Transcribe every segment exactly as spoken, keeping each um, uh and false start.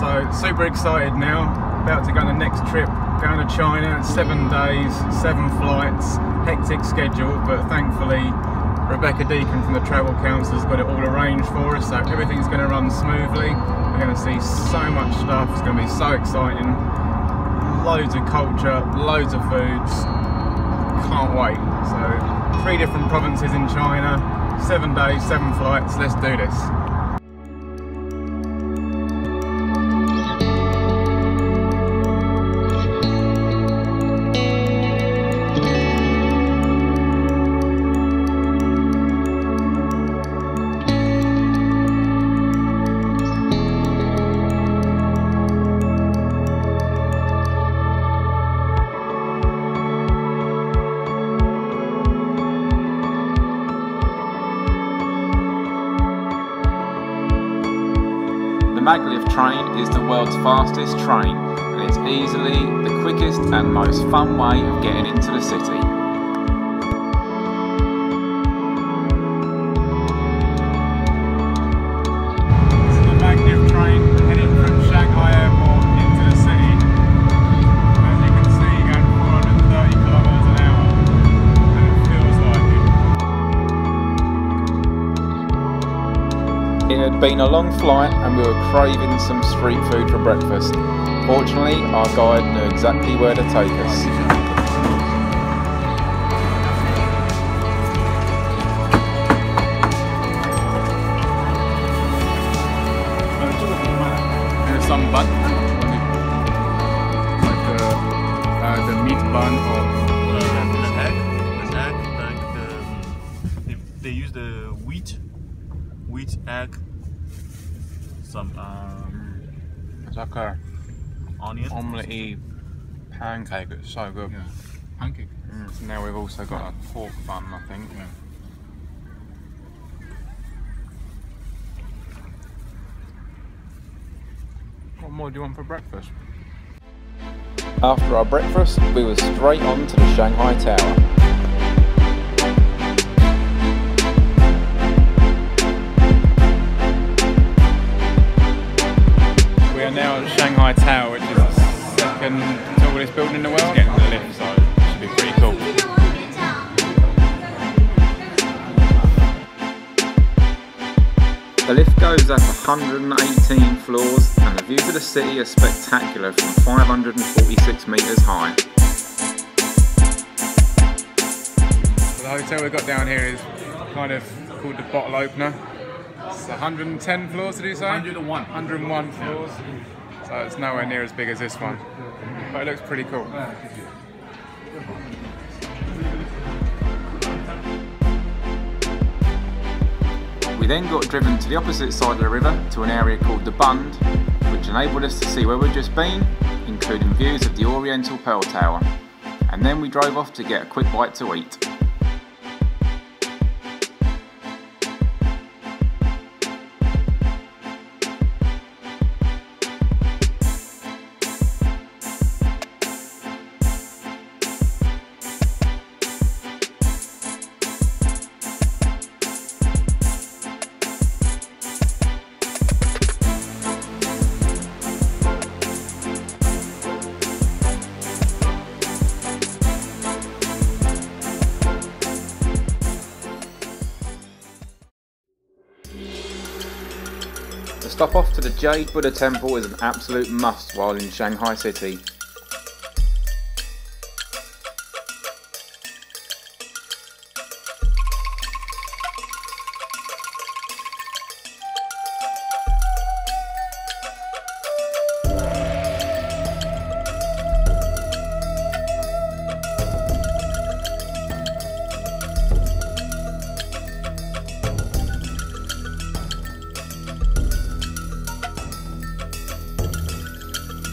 So super excited now, about to go on the next trip, going to China, seven days, seven flights, hectic schedule, but thankfully Rebecca Deacon from the Travel Counselors got it all arranged for us, so everything's going to run smoothly. We're going to see so much stuff, it's going to be so exciting, loads of culture, loads of foods, can't wait. So three different provinces in China, seven days, seven flights, let's do this. Maglev train is the world's fastest train and it's easily the quickest and most fun way of getting into the city. This is the Maglev train heading from Shanghai airport into the city. As you can see, going four hundred thirty kilometres an hour, and it feels like it. It had been a long flight and we were craving some street food for breakfast. Fortunately, our guide knew exactly where to take us. There's some bun, like the, uh, the meat bun or the egg, the egg, like the, they, they use the wheat, wheat egg. Some um, like a onion omelette pancake. It's so good. Yeah. Pancake. Mm. So now we've also got a pork bun, I think. Yeah. What more do you want for breakfast? After our breakfast, we were straight on to the Shanghai Tower. Now at Shanghai Tower, which is the second tallest building in the world. It's getting the lift, so it should be pretty cool. The lift goes up one hundred eighteen floors and the view to the city is spectacular from five hundred forty-six metres high. So the hotel we've got down here is kind of called the Bottle Opener. It's one hundred ten floors, did you say? one hundred one. one hundred one floors. So it's nowhere near as big as this one. But it looks pretty cool. We then got driven to the opposite side of the river to an area called the Bund, which enabled us to see where we'd just been, including views of the Oriental Pearl Tower. And then we drove off to get a quick bite to eat. The stop off to the Jade Buddha Temple is an absolute must while in Shanghai City.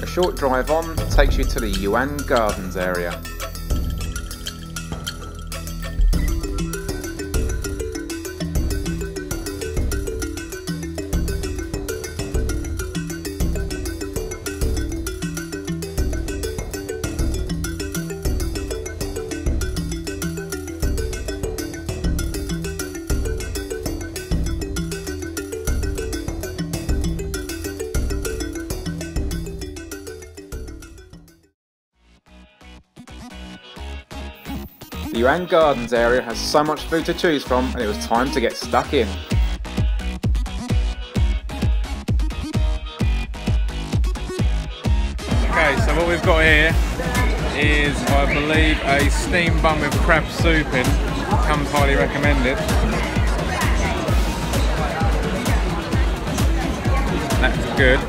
A short drive on takes you to the Yuan Gardens area. The Yuan Gardens area has so much food to choose from, and it was time to get stuck in. Okay, so what we've got here is, I believe, a steamed bun with crab soup in. Comes highly recommended. That's good.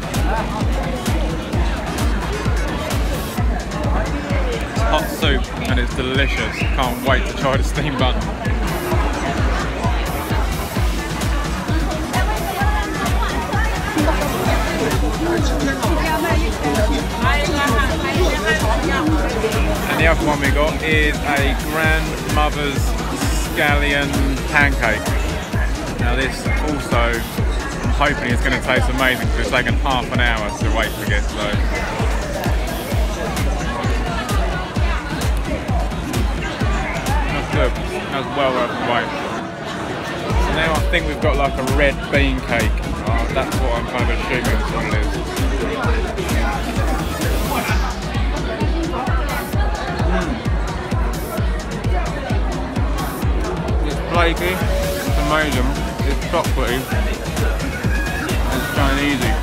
It's hot soup and it's delicious. Can't wait to try the steamed bun. And the other one we got is a grandmother's scallion pancake. Now this also, I'm hoping it's going to taste amazing because it's taken half an hour to wait to get to. Good. That was well worth the wait. So now I think we've got like a red bean cake. Oh, that's what I'm kind of assuming this one is. Mm. It's flaky, it's amazing, it's chocolatey, it's Chinese-y.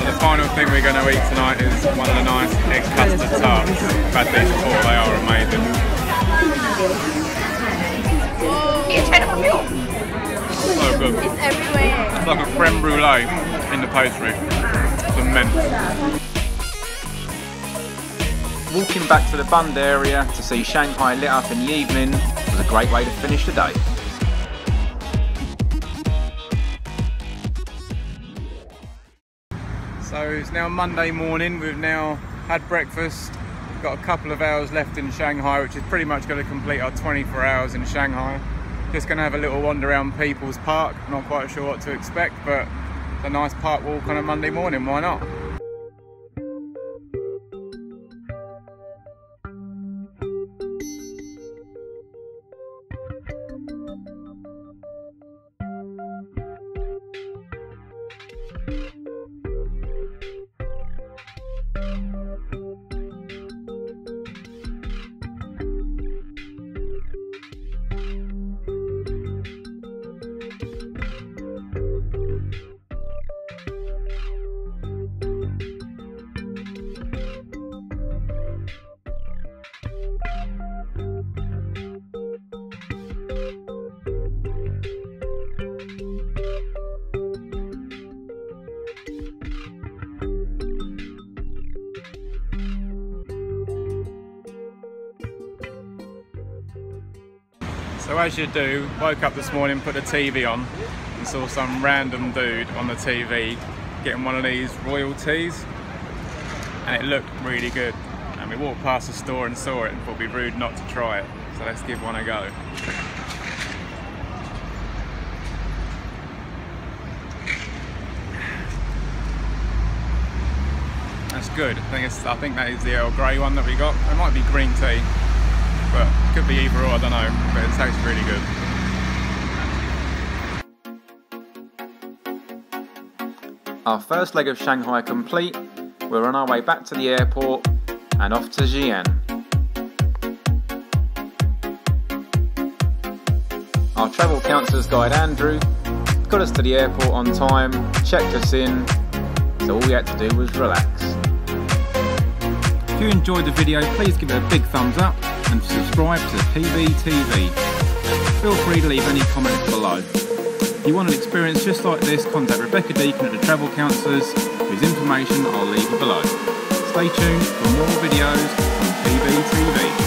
So the final thing we're going to eat tonight is one of the nice egg custard tarts. I've had these before, they are amazing. So good. It's everywhere. It's like a creme brulee in the pastry. It's immense. Walking back to the Bund area to see Shanghai lit up in the evening was a great way to finish the day. So it's now Monday morning. We've now had breakfast. We've got a couple of hours left in Shanghai, which is pretty much going to complete our twenty-four hours in Shanghai. Just going to have a little wander around People's Park. Not quite sure what to expect, but it's a nice park walk on a Monday morning, why not? So as you do, woke up this morning, put the T V on and saw some random dude on the T V getting one of these royal teas, and it looked really good, and we walked past the store and saw it and thought it'd be rude not to try it, so let's give one a go. That's good. I think, it's, I think that is the Earl Grey one that we got. It might be green tea, but it could be either or, I don't know, but it tastes really good. Our first leg of Shanghai complete, we're on our way back to the airport and off to Xi'an. Our travel counselor's guide Andrew got us to the airport on time, checked us in, so all we had to do was relax. If you enjoyed the video, please give it a big thumbs up and subscribe to P B T V. Feel free to leave any comments below. If you want an experience just like this, contact Rebecca Deacon at the Travel Counselors, whose information I'll leave below. Stay tuned for more videos on P B T V.